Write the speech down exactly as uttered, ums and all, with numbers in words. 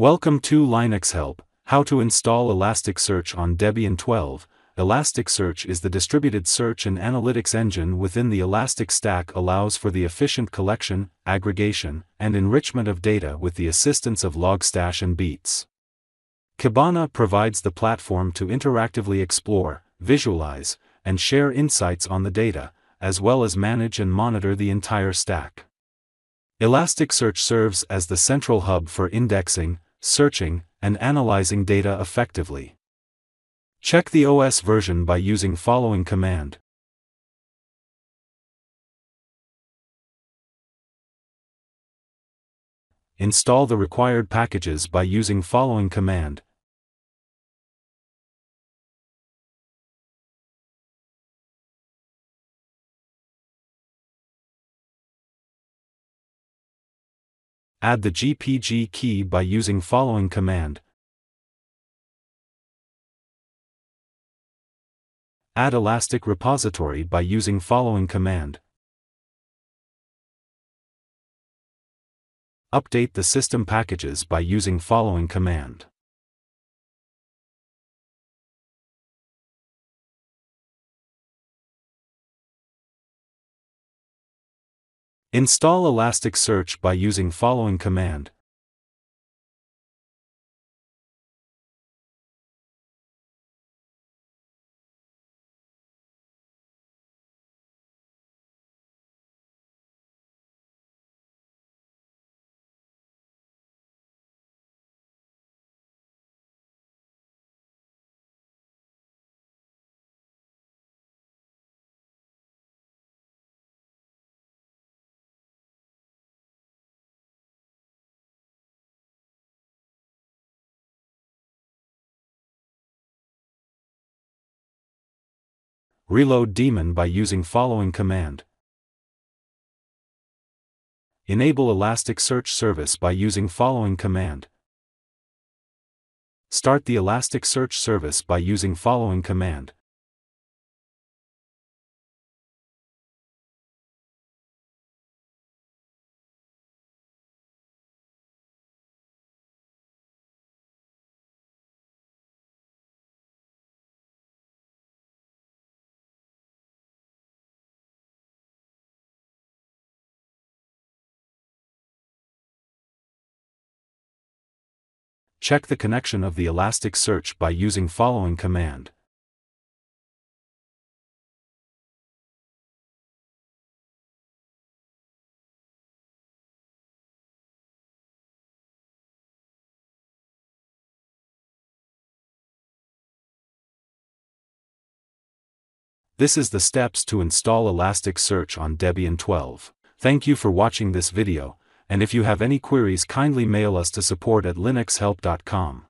Welcome to LinuxHelp, how to install Elasticsearch on Debian twelve. Elasticsearch is the distributed search and analytics engine within the Elastic Stack, allows for the efficient collection, aggregation, and enrichment of data with the assistance of Logstash and Beats. Kibana provides the platform to interactively explore, visualize, and share insights on the data, as well as manage and monitor the entire stack. Elasticsearch serves as the central hub for indexing, searching, and analyzing data effectively. Check the O S version by using following command. Install the required packages by using following command. Add the G P G key by using following command. Add Elastic repository by using following command. Update the system packages by using following command. Install Elasticsearch by using following command. Reload daemon by using following command. Enable Elasticsearch service by using following command. Start the Elasticsearch service by using following command. Check the connection of the Elasticsearch by using following command. This is the steps to install Elasticsearch on Debian twelve. Thank you for watching this video. And if you have any queries, kindly mail us to support at linuxhelp dot com.